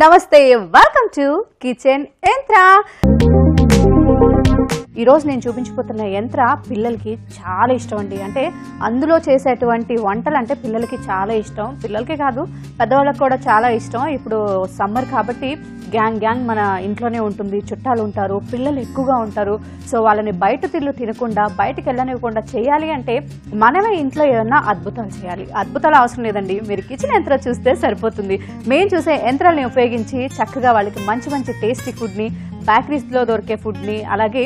నమస్తే, welcome to kitchen యంత్ర. ఈరోజు నేను చూపించబోతున్న యంత్ర పిల్లలకి చాలా ఇష్టం అండి. అంటే అందులో చేసేటువంటి వంటలు అంటే పిల్లలకి చాలా ఇష్టం. పిల్లలకే కాదు, పెద్దవాళ్ళకి కూడా చాలా ఇష్టం. ఇప్పుడు సమ్మర్ కాబట్టి గ్యాంగ్ గ్యాంగ్ మన ఇంట్లోనే ఉంటుంది, చుట్టాలు ఉంటారు, పిల్లలు ఎక్కువగా ఉంటారు. సో వాళ్ళని బయట తినకుండా బయటకు వెళ్ళనివ్వకుండా చేయాలి అంటే మనమే ఇంట్లో ఏదన్నా అద్భుతాలు చేయాలి. అద్భుతాలు అవసరం లేదండి, మీరు కిచెన్ యంత్ర చూస్తే సరిపోతుంది. మేము చూసే యంత్రాలని ఉపయోగించి చక్కగా వాళ్ళకి మంచి మంచి టేస్టీ ఫుడ్ని, బేకరీస్లో దొరికే ఫుడ్ని, అలాగే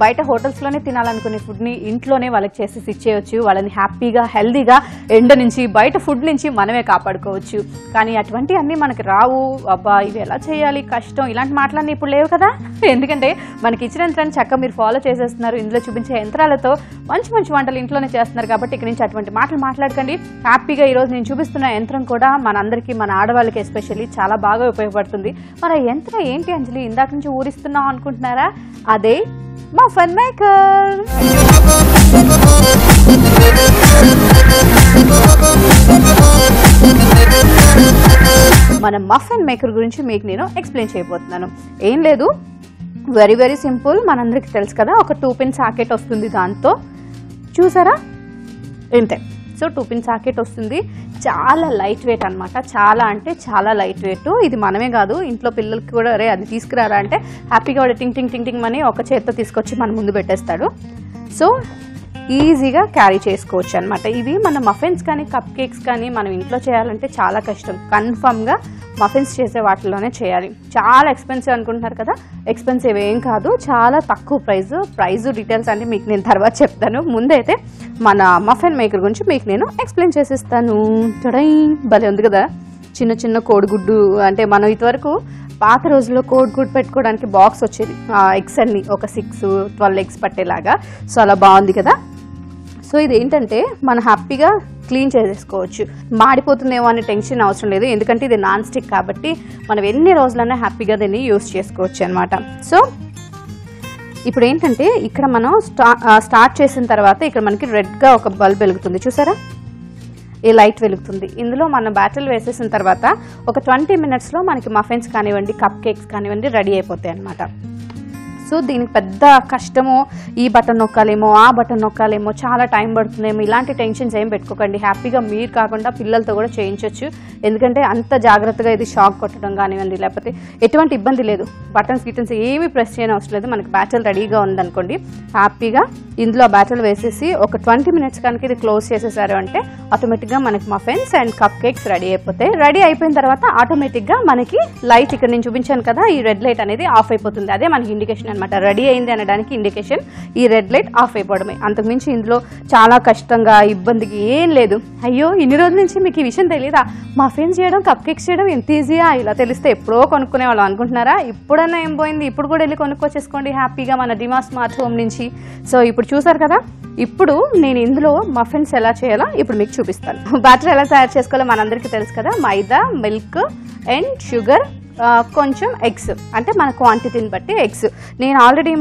బయట హోటల్స్లోనే తినాలనుకునే ఫుడ్ని ఇంట్లోనే వాళ్ళకి చేసేసి ఇచ్చేయచ్చు. వాళ్ళని హ్యాపీగా హెల్దీగా ఎండ నుంచి, బయట ఫుడ్ నుంచి మనమే కాపాడుకోవచ్చు. కానీ అటువంటి అన్నీ మనకి రావు. అబ్బా ఇవి ఎలా చేయాలి, కష్టం, ఇలాంటి మాటలన్నీ ఇప్పుడు లేవు కదా. ఎందుకంటే మనకి ఇచ్చిన యంత్రాన్ని చక్కగా మీరు ఫాలో చేసేస్తున్నారు. ఇందులో చూపించే యంత్రాలతో మంచి మంచి వంటలు ఇంట్లోనే చేస్తున్నారు. కాబట్టి ఇక్కడి నుంచి అటువంటి మాటలు మాట్లాడకండి. హ్యాపీగా ఈరోజు నేను చూపిస్తున్న యంత్రం కూడా మనందరికీ, మన ఆడవాళ్ళకి ఎస్పెషల్లీ చాలా బాగా ఉపయోగపడుతుంది. మరి ఆ యంత్రం ఏంటి అంజలి, ఇందాక నుంచి ఊరిస్తున్నాం అనుకుంటున్నారా? అదే మఫన్ మేకర్. మన మఫన్ మేకర్ గురించి మీకు నేను ఎక్స్ప్లెయిన్ చేయబోతున్నాను. ఏం లేదు, వెరీ వెరీ సింపుల్. మనందరికి తెలుసు కదా, ఒక 2 pin సాకెట్ వస్తుంది. దాంతో చూసారా, ఇంతే. సో 2 pin సాకెట్ వస్తుంది. చాలా లైట్ వెయిట్ అనమాట. చాలా అంటే చాలా లైట్ వెయిట్. ఇది మనమే కాదు, ఇంట్లో పిల్లలకి కూడా అరే అది తీసుకురారా అంటే హ్యాపీగా వాడు టింగ్ టింగ్ టింగ్ టింగ్ అని ఒక చేత్తో తీసుకొచ్చి మన ముందు పెట్టేస్తాడు. సో ఈజీగా క్యారీ చేసుకోవచ్చు అనమాట. ఇవి మన మఫిన్స్ కానీ కప్ కేక్స్ కానీ మనం ఇంట్లో చేయాలంటే చాలా కష్టం. కన్ఫర్మ్గా మఫిన్స్ చేసే వాటిలోనే చేయాలి. చాలా ఎక్స్పెన్సివ్ అనుకుంటున్నారు కదా, ఎక్స్పెన్సివ్ ఏం కాదు, చాలా తక్కువ ప్రైజు డీటెయిల్స్ అంటే మీకు నేను తర్వాత చెప్తాను. ముందైతే మన మఫిన్ మేకర్ గురించి మీకు నేను ఎక్స్ప్లెయిన్ చేసిస్తాను. చూడై భలే ఉంది కదా, చిన్న చిన్న కోడిగుడ్డు. అంటే మనం ఇంతవరకు పాత రోజుల్లో కోడిగుడ్డు పెట్టుకోవడానికి బాక్స్ వచ్చేది, ఎగ్స్ అన్ని ఒక 6-12 ఎగ్స్ పట్టేలాగా. సో అలా బాగుంది కదా. సో ఇది ఏంటంటే మనం హ్యాపీగా క్లీన్ చేసేసుకోవచ్చు. మాడిపోతుందేమో అనే టెన్షన్ అవసరం లేదు, ఎందుకంటే ఇది నాన్ స్టిక్ కాబట్టి మనం ఎన్ని రోజులైనా హ్యాపీగా దీన్ని యూజ్ చేసుకోవచ్చు అనమాట. సో ఇప్పుడు ఏంటంటే ఇక్కడ మనం స్టార్ట్ చేసిన తర్వాత ఇక్కడ మనకి రెడ్గా ఒక బల్బ్ వెలుగుతుంది, చూసారా, ఈ లైట్ వెలుగుతుంది. ఇందులో మనం బ్యాటర్ వేసేసిన తర్వాత ఒక 20 minutesలో మనకి మఫిన్స్ కానివ్వండి, కప్ కేక్స్ కానివ్వండి రెడీ అయిపోతాయి అనమాట. సో దీనికి పెద్ద కష్టము, ఈ బటన్ నొక్కాలేమో ఆ బటన్ నొక్కాలేమో, చాలా టైం పడుతుందేమో, ఇలాంటి టెన్షన్స్ ఏం పెట్టుకోకండి. హ్యాపీగా మీరు కాకుండా పిల్లలతో కూడా చేయించవచ్చు. ఎందుకంటే అంత జాగ్రత్తగా ఇది షాక్ కొట్టడం కానివ్వండి, లేకపోతే ఎటువంటి ఇబ్బంది లేదు. బటన్స్ గిటన్స్ ఏమీ ప్రెస్ చేయని అవసరం లేదు. మనకి బ్యాటర్ రెడీగా ఉందనుకోండి, హ్యాపీగా ఇందులో ఆ బ్యాటర్ వేసేసి ఒక 20 minutes కనుక ఇది క్లోజ్ చేసేసారు అంటే ఆటోమేటిక్గా మనకి muffins and cup cakes ready అయిపోతాయి. రెడీ అయిపోయిన తర్వాత ఆటోమేటిక్గా మనకి లైట్, ఇక్కడ నేను చూపించాను కదా, ఈ రెడ్ లైట్ అనేది ఆఫ్ అయిపోతుంది. అదే మనకి ఇండికేషన్ అనమాట. రెడీ అయింది అనడానికి ఇండికేషన్ ఈ రెడ్ లైట్ ఆఫ్ అయిపోవడమే. అంతకుమించి ఇందులో చాలా కష్టంగా ఇబ్బందికి ఏం లేదు. అయ్యో ఇన్ని రోజుల నుంచి మీకు ఈ విషయం తెలియదా, మఫిన్స్ చేయడం కప్ కేక్స్ చేయడం ఎంత ఈజీయా, ఇలా తెలిస్తే ఎప్పుడో కొనుక్కునే వాళ్ళు అనుకుంటున్నారా? ఇప్పుడన్నా ఏం పోయింది, ఇప్పుడు కూడా వెళ్ళి కొనుక్కోచేసుకోండి హ్యాపీగా మన డిమా స్మార్ట్ హోమ్ నుంచి. సో ఇప్పుడు చూసారు కదా, ఇప్పుడు నేను ఇందులో మఫిన్స్ ఎలా చేయాలో ఇప్పుడు మీకు చూపిస్తాను. బ్యాటర్ ఎలా తయారు చేసుకోవాలో మనందరికీ తెలుసు కదా. మైదా, మిల్క్ అండ్ షుగర్, కొంచెం ఎగ్స్, అంటే మన క్వాంటిటీని బట్టి ఎగ్స్. నేను ఆల్రెడీ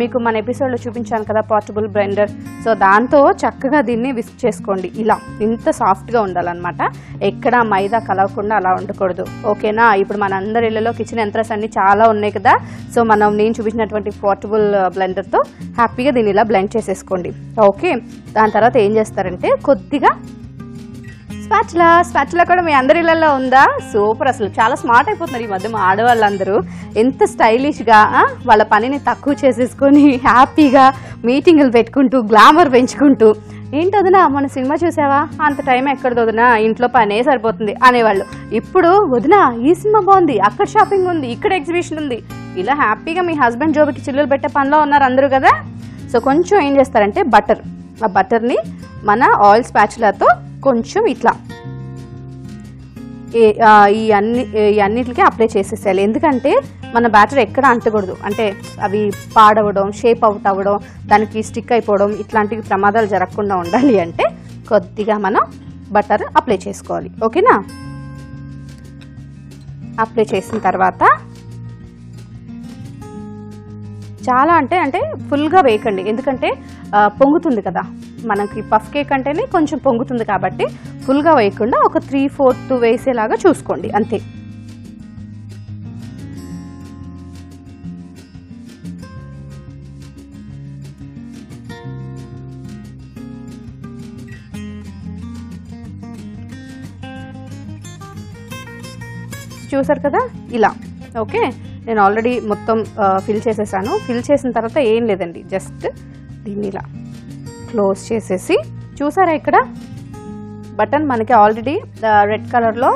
మీకు మన ఎపిసోడ్లో చూపించాను కదా పోర్టబుల్ బ్లెండర్. సో దాంతో చక్కగా దీన్ని విస్క్ చేసుకోండి. ఇలా ఇంత సాఫ్ట్గా ఉండాలన్నమాట, ఎక్కడా మైదా కలవకుండా అలా ఉండకూడదు, ఓకేనా? ఇప్పుడు మన అందరి ఇళ్ళలో కిచెన్ యంత్రాస్ అన్ని చాలా ఉన్నాయి కదా. సో మనం నేను చూపించినటువంటి పోర్టబుల్ బ్లెండర్తో హ్యాపీగా దీన్ని ఇలా బ్లెండ్ చేసేసుకోండి, ఓకే? దాని తర్వాత ఏం చేస్తారంటే కొద్దిగా స్పాచులా కూడా మీ అందరి ఇళ్లలో ఉందా? సూపర్, అసలు చాలా స్మార్ట్ అయిపోతున్నారు ఈ మధ్య మా ఆడవాళ్ళందరూ. ఎంత స్టైలిష్గా వాళ్ళ పనిని తక్కువ చేసేసుకొని హ్యాపీగా మీటింగులు పెట్టుకుంటూ గ్లామర్ పెంచుకుంటూ, ఏంటి వదినా మన సినిమా చూసావా, అంత టైం ఎక్కడిది వదినా, ఇంట్లో పనే సరిపోతుంది అనేవాళ్ళు ఇప్పుడు వదినా ఈ సినిమా బాగుంది, అక్కడ షాపింగ్ ఉంది, ఇక్కడ ఎగ్జిబిషన్ ఉంది, ఇలా హ్యాపీగా మీ హస్బెండ్ జోబుకి చిల్లులు పెట్టే పనిలో ఉన్నారు అందరూ కదా. సో కొంచెం ఏం చేస్తారంటే బటర్, ఆ బటర్ని మన ఆయిల్ స్పాచులాతో కొంచెం ఇట్లా ఈ అన్నిటికీ అప్లై చేసేసేయాలి. ఎందుకంటే మన బ్యాటర్ ఎక్కడ అంటకూడదు, అంటే అవి పాడవడం, షేప్ అవుట్ అవ్వడం, దానికి స్టిక్ అయిపోవడం, ఇట్లాంటివి ప్రమాదాలు జరగకుండా ఉండాలి అంటే కొద్దిగా మనం బటర్ అప్లై చేసుకోవాలి, ఓకేనా? అప్లై చేసిన తర్వాత చాలా అంటే ఫుల్గా వేయకండి, ఎందుకంటే పొంగుతుంది కదా, మనకి పఫ్ కేక్ అంటేనే కొంచెం పొంగుతుంది కాబట్టి ఫుల్గా వేయకుండా ఒక 3/4 వేసేలాగా చూసుకోండి అంతే. చూసారు కదా ఇలా. ఓకే, నేను ఆల్రెడీ మొత్తం ఫిల్ చేసేసాను. ఫిల్ చేసిన తర్వాత ఏం లేదండి, జస్ట్ దీన్ని ఇలా క్లోజ్ చేసేసి చూసారా ఇక్కడ బటన్ మనకి ఆల్రెడీ రెడ్ కలర్లో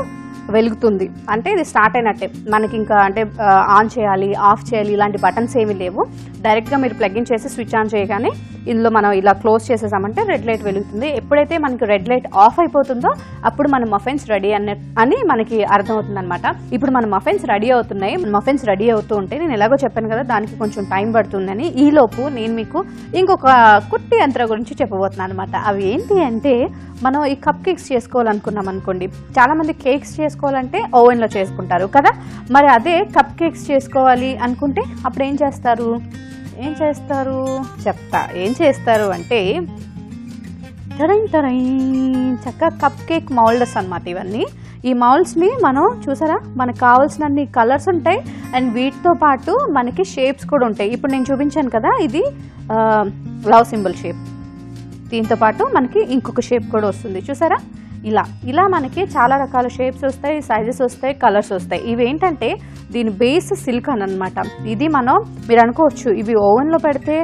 వెలుగుతుంది, అంటే ఇది స్టార్ట్ అయినట్టే. మనకి ఇంకా అంటే ఆన్ చేయాలి ఆఫ్ చేయాలి ఇలాంటి బటన్స్ ఏమీ లేవు, డైరెక్ట్గా మీరు ప్లగ్ ఇన్ చేసి స్విచ్ ఆన్ చేయగానే ఇందులో మనం ఇలా క్లోజ్ చేసేసామంటే రెడ్ లైట్ వెలుగుతుంది. ఎప్పుడైతే మనకి రెడ్ లైట్ ఆఫ్ అయిపోతుందో అప్పుడు మన మఫెన్స్ రెడీ అని మనకి అర్థమవుతుంది అనమాట. ఇప్పుడు మన మఫెన్స్ రెడీ అవుతున్నాయి. మఫెన్స్ రెడీ అవుతూ ఉంటే నేను ఎలాగో చెప్పాను కదా దానికి కొంచెం టైం పడుతుందని, ఈలోపు నేను మీకు ఇంకొక కుట్టి యంత్రం గురించి చెప్పబోతున్నాను అనమాట. అవి ఏంటి అంటే మనం ఈ కప్ కేక్స్ చేసుకోవాలనుకున్నాం అనుకోండి, చాలామంది కేక్స్ చేసుకోవాలంటే ఓవెన్లో చేసుకుంటారు కదా, మరి అదే కప్ కేక్స్ చేసుకోవాలి అనుకుంటే అప్పుడు ఏం చేస్తారు చెప్తా. ఏం చేస్తారు అంటే తరై చక్క కప్ కేక్ మౌల్డర్స్ అనమాట. ఇవన్నీ ఈ మౌల్డ్స్ని మనం చూసారా మనకు కావాల్సినన్ని కలర్స్ ఉంటాయి, అండ్ వీటితో పాటు మనకి షేప్స్ కూడా ఉంటాయి. ఇప్పుడు నేను చూపించాను కదా ఇది లవ్ సింబల్ షేప్, దీంతో పాటు మనకి ఇంకొక షేప్ కూడా వస్తుంది చూసారా. ఇలా ఇలా మనకి చాలా రకాల షేప్స్ వస్తాయి, సైజెస్ వస్తాయి, కలర్స్ వస్తాయి. ఇవి ఏంటంటే దీని బేస్ సిలికాన్ అనమాట. ఇది మనం మీరు అనుకోవచ్చు ఇవి ఓవెన్లో పెడితే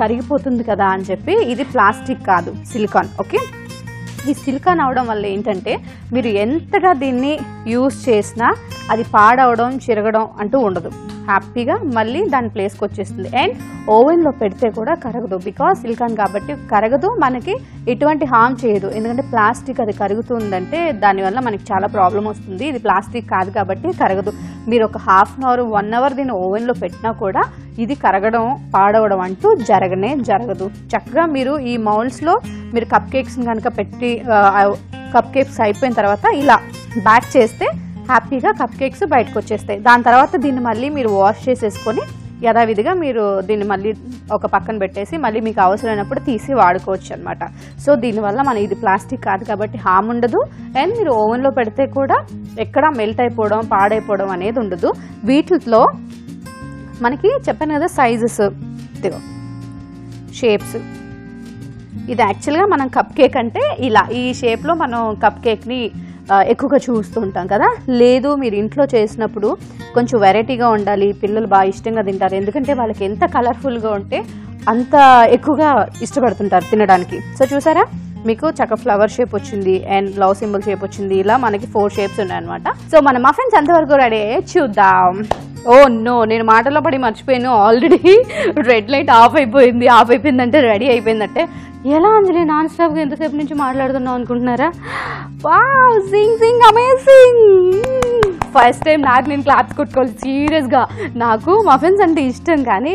కరిగిపోతుంది కదా అని చెప్పి, ఇది ప్లాస్టిక్ కాదు సిలికాన్. ఓకే, ఈ సిలికాన్ అవడం వల్ల ఏంటంటే మీరు ఎంతగా దీన్ని యూజ్ చేసినా అది పాడవడం చిరగడం అంటూ ఉండదు, హ్యాపీగా మళ్ళీ దాని ప్లేస్కి వచ్చేస్తుంది. అండ్ ఓవెన్లో పెడితే కూడా కరగదు, బికాజ్ సిలికాన్ కాబట్టి కరగదు, మనకి ఎటువంటి హామ్ చేయదు. ఎందుకంటే ప్లాస్టిక్ అది కరుగుతుందంటే దానివల్ల మనకి చాలా ప్రాబ్లం వస్తుంది, ఇది ప్లాస్టిక్ కాదు కాబట్టి కరగదు. మీరు ఒక 1/2 అవర్ 1 అవర్ దీన్ని ఓవెన్లో పెట్టినా కూడా ఇది కరగడం పాడవడం అంటూ జరగనే జరగదు. చక్కగా మీరు ఈ మౌల్డ్స్లో మీరు కప్ కేక్స్ని కనుక పెట్టి కప్ కేక్స్ అయిపోయిన తర్వాత ఇలా బ్యాక్ చేస్తే హ్యాపీగా కప్ కేక్స్ బయటకు వచ్చేస్తాయి. దాని తర్వాత దీన్ని మళ్ళీ మీరు వాష్ చేసేసుకొని యథావిధిగా మీరు దీన్ని మళ్ళీ ఒక పక్కన పెట్టేసి మళ్ళీ మీకు అవసరమైనప్పుడు తీసి వాడుకోవచ్చు అనమాట. సో దీనివల్ల మన ఇది ప్లాస్టిక్ కాదు కాబట్టి హామ్ ఉండదు, అండ్ మీరు ఓవెన్లో పెడితే కూడా ఎక్కడ మెల్ట్ అయిపోవడం పాడైపోవడం అనేది ఉండదు. వీటిలో మనకి చెప్పాను కదా సైజెస్ షేప్స్, ఇది యాక్చువల్గా మనం కప్ కేక్ అంటే ఇలా ఈ షేప్లో మనం కప్ కేక్ని ఎక్కువగా చూస్తుంటాం కదా. లేదు మీరు ఇంట్లో చేసినప్పుడు కొంచెం వెరైటీగా ఉండాలి, పిల్లలు బాగా ఇష్టంగా తింటారు, ఎందుకంటే వాళ్ళకి ఎంత కలర్ఫుల్గా ఉంటే అంత ఎక్కువగా ఇష్టపడుతుంటారు తినడానికి. సో చూసారా మీకు చక్క ఫ్లవర్ షేప్ వచ్చింది అండ్ లవ్ సింబల్ షేప్ వచ్చింది, ఇలా మనకి 4 షేప్స్ ఉన్నాయన్నమాట. సో మన మఫిన్స్ ఎంతవరకు రెడీ చూద్దాం. ఓ నో, నేను మాటలో పడి మర్చిపోయాను, ఆల్రెడీ రెడ్ లైట్ ఆఫ్ అయిపోయింది. ఆఫ్ అయిపోయిందంటే రెడీ అయిపోయిందంటే ఎలా అంజలి నాన్ స్టాప్గా ఎంతసేపు నుంచి మాట్లాడుతున్నాం అనుకుంటున్నారా? Wow, Singh Singh amazing. First time నాకు నేను క్లాప్స్ కొట్టుకోవాలి. సీరియస్గా నాకు మఫిన్స్ అంటే ఇష్టం, కానీ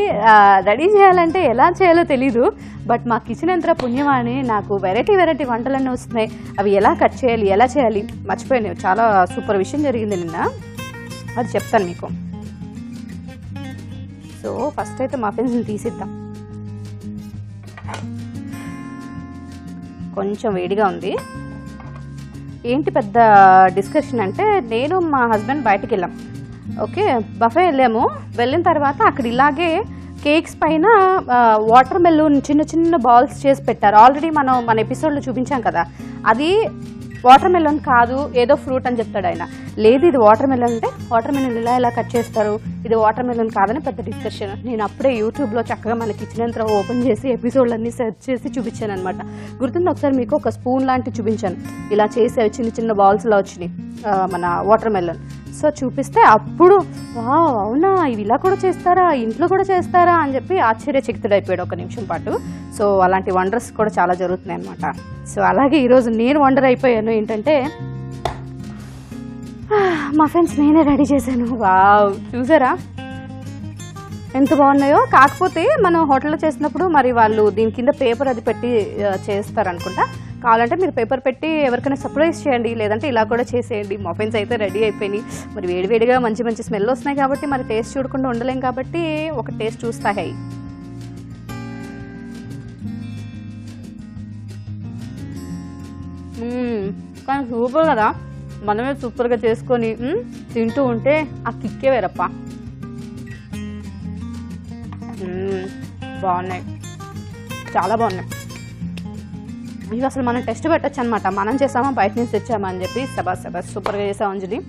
రెడీ చేయాలంటే ఎలా చేయాలో తెలీదు. బట్ మా కిచెన్ యంత్ర పుణ్యమాని నాకు వెరైటీ వెరైటీ వంటలన్నీ వస్తున్నాయి. అవి ఎలా కట్ చేయాలి ఎలా చేయాలి మర్చిపోయినాయి. చాలా సూపర్ విషయం జరిగింది నిన్న, అది చెప్తాను మీకు. సో ఫస్ట్ అయితే మఫిన్స్ని తీసిద్దాం. కొంచెం వేడిగా ఉంది. ఏంటి పెద్ద డిస్కషన్ అంటే నేను మా హస్బెండ్ బయటకు వెళ్ళాం. ఓకే, బఫే వెళ్ళాము. వెళ్ళిన తర్వాత అక్కడ ఇలాగే కేక్స్ పైన వాటర్ మెలూన్ చిన్న చిన్న బాల్స్ చేసి పెట్టారు. ఆల్రెడీ మన ఎపిసోడ్లో చూపించాం కదా, అది వాటర్ మెలూన్ కాదు ఏదో ఫ్రూట్ అని చెప్తాడు ఆయన. లేదు ఇది వాటర్ మెలూన్ అంటే వాటర్ మెలూన్ ఇలా ఇలా కట్ చేస్తారు, ఇది వాటర్ మెలూన్ కాదని పెద్ద డిస్కషన్. నేను అప్పుడే యూట్యూబ్లో చక్కగా మన కిచెన్ యంత్ర ఓపెన్ చేసి ఎపిసోడ్లన్నీ సెర్చ్ చేసి చూపించాను అనమాట. గుర్తుంది ఒకసారి మీకు ఒక స్పూన్ లాంటివి చూపించాను, ఇలా చేసి చిన్న చిన్న బాల్స్లో వచ్చినాయి మన వాటర్ మెలూన్. సో చూపిస్తే అప్పుడు వావ్ అవునా ఇవి ఇలా కూడా చేస్తారా ఇంట్లో కూడా చేస్తారా అని చెప్పి ఆశ్చర్యచకితుడైపోయాడు ఒక నిమిషం పాటు. సో అలాంటి వండర్స్ కూడా చాలా జరుగుతున్నాయి అనమాట. సో అలాగే ఈరోజు నేను వండర్ అయిపోయాను ఏంటంటే మఫిన్స్ నేనే రెడీ చేశాను. వావ్ చూసారా ఎంత బాగున్నాయో. కాకపోతే మనం హోటల్లో చేసినప్పుడు మరి వాళ్ళు దీని కింద పేపర్ అది పెట్టి చేస్తారనుకుంటా, కావాలంటే మీరు పేపర్ పెట్టి ఎవరికైనా సర్ప్రైజ్ చేయండి లేదంటే ఇలా కూడా చేసేయండి. మఫిన్స్ అయితే రెడీ అయిపోయి మరి వేడివేడిగా మంచి మంచి స్మెల్ వస్తున్నాయి కాబట్టి మరి టేస్ట్ చూడకుండా ఉండలేం కాబట్టి ఒక టేస్ట్ చూస్తాయి. కానీ సూపర్ కదా, మనమే సూపర్గా చేసుకొని తింటూ ఉంటే ఆ కిక్కే వేరప్ప. బాగున్నాయి, చాలా బాగున్నాయి. ఇవి అసలు మనం టెస్ట్ పెట్టచ్చు అనమాట, మనం చేసామా బయట నుంచి తెచ్చామా అని చెప్పి. సబాస్ సబాస్ సూపర్గా చేసాం అంజలి,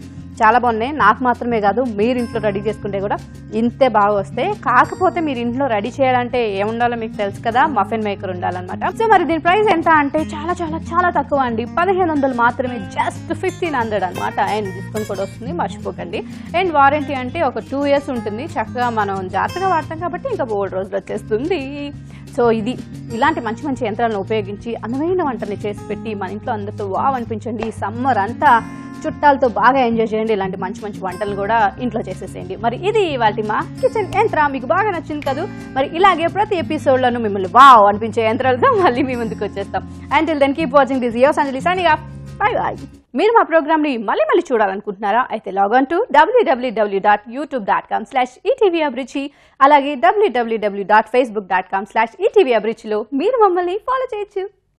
చాలా బాగున్నాయి. నాకు మాత్రమే కాదు మీరు ఇంట్లో రెడీ చేసుకుంటే కూడా ఇంతే బాగా వస్తాయి. కాకపోతే మీరు ఇంట్లో రెడీ చేయాలంటే ఏముండాలో మీకు తెలుసు కదా, మఫిన్ మేకర్ ఉండాలన్నమాట. సో మరి దీని ప్రైస్ ఎంత అంటే చాలా చాలా చాలా తక్కువ అండి, 1500 మాత్రమే, జస్ట్ 1500 అనమాట. అండ్ డిస్కౌంట్ కూడా వస్తుంది, మర్చిపోకండి. అండ్ వారంటీ అంటే ఒక 2 years ఉంటుంది, చక్కగా మనం జాగ్రత్తగా వాడతాం కాబట్టి ఇంకా 3 రోజులు వచ్చేస్తుంది. సో ఇది ఇలాంటి మంచి మంచి యంత్రాలను ఉపయోగించి అందమైన వంటని చేసి పెట్టి మన ఇంట్లో అందరితో వావ్ అనిపించండి. సమ్మర్ అంతా చుట్టాలతో బాగా ఎంజాయ్ చేయండి, ఇలాంటి మంచి మంచి వంటలు కూడా ఇంట్లో చేసేసేయండి. మరి ఇది ఇవాల్టి మా కిచెన్ యంత్రం, మీకు బాగా నచ్చింది కదా. మరి ఇలాగే ప్రతి ఎపిసోడ్లోనూ మిమ్మల్ని వావ్ అనిపించే యంత్రాలతో మళ్ళీ మీ ముందుకు వచ్చేస్తాం. And till then keep watching this yours Anjali signing off. Bye bye. మీరు మా ప్రోగ్రామ్ని మళ్ళీ మళ్ళీ చూడాలనుకుంటున్నారా అయితే లాగన్ టు www.youtube.com/ETV Abhiruchi, అలాగే www.facebook.com/ETV Abhiruchi లో మీరు మమ్మల్ని ఫాలో చేయొచ్చు.